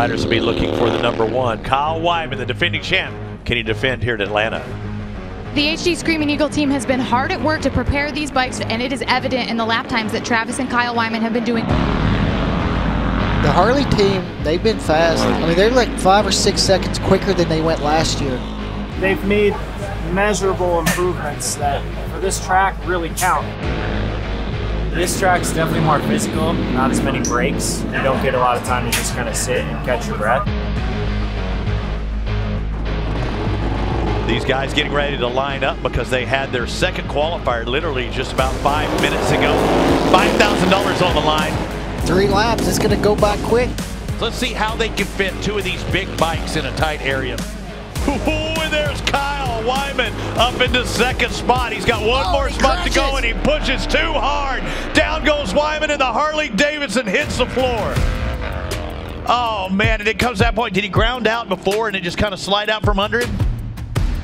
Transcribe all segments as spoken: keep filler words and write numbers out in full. riders will be looking for the number one. Kyle Wyman, the defending champ. Can he defend here at Atlanta? The H D Screamin' Eagle team has been hard at work to prepare these bikes, and it is evident in the lap times that Travis and Kyle Wyman have been doing. The Harley team, they've been fast. I mean, they're like five or six seconds quicker than they went last year. They've made measurable improvements that for this track really count. This track's definitely more physical, not as many breaks. You don't get a lot of time to just kind of sit and catch your breath. These guys getting ready to line up because they had their second qualifier literally just about five minutes ago. five thousand dollars on the line. Three laps, it's gonna go by quick. Let's see how they can fit two of these big bikes in a tight area. Ooh, and there's Kyle Wyman up into second spot. He's got one oh, more spot crashes. to go, and he pushes too hard. Down goes Wyman, and the Harley-Davidson hits the floor. Oh, man, and it comes to that point. Did he ground out before, and it just kind of slide out from under him?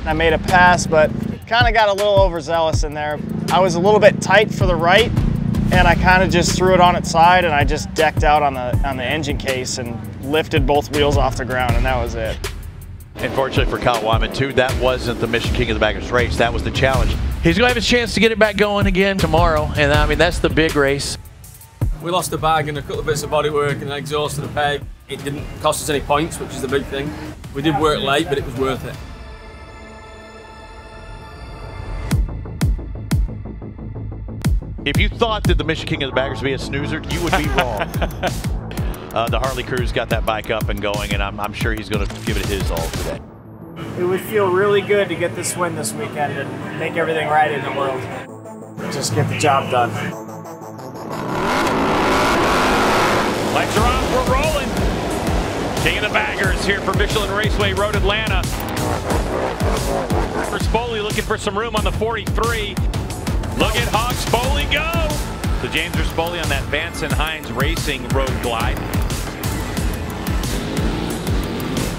I made a pass, but kind of got a little overzealous in there. I was a little bit tight for the right, and I kind of just threw it on its side, and I just decked out on the, on the engine case and lifted both wheels off the ground, and that was it. Unfortunately for Kyle Wyman, too, that wasn't the Mission King of the Baggers race. That was the challenge. He's going to have his chance to get it back going again tomorrow, and I mean, that's the big race. We lost the bag and a couple of bits of bodywork and an exhaust and a peg. It didn't cost us any points, which is the big thing. We did work late, but it was worth it. If you thought that the Mission King of the Baggers would be a snoozer, you would be wrong. uh, the Harley crew's got that bike up and going, and I'm, I'm sure he's going to give it his all today. It would feel really good to get this win this weekend and make everything right in the world. Just get the job done. Lights are off, we're rolling. King of the Baggers here for Michelin Raceway Road Atlanta. Rispoli looking for some room on the forty-three. Look at Hog Spoli go! So James Rispoli on that Vance and Hines Racing Road Glide.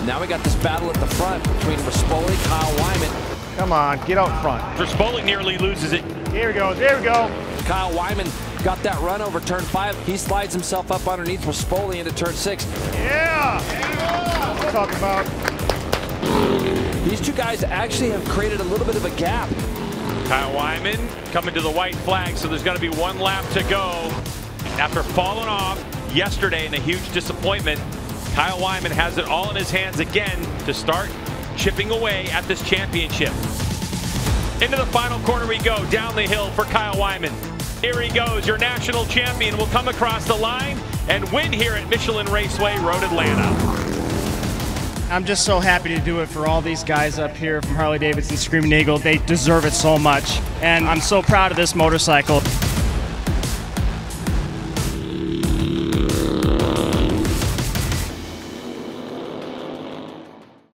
Now we got this battle at the front between Rispoli, Kyle Wyman. Come on, get out front. Rispoli nearly loses it. Here we go, here we go. Kyle Wyman got that run over turn five. He slides himself up underneath Rispoli into turn six. Yeah! That's what I'm talking about. These two guys actually have created a little bit of a gap. Kyle Wyman coming to the white flag, so there's got to be one lap to go. After falling off yesterday in a huge disappointment, Kyle Wyman has it all in his hands again to start chipping away at this championship. Into the final corner we go, down the hill for Kyle Wyman. Here he goes, your national champion will come across the line and win here at Michelin Raceway Road Atlanta. I'm just so happy to do it for all these guys up here from Harley-Davidson Screamin' Eagle. They deserve it so much, and I'm so proud of this motorcycle.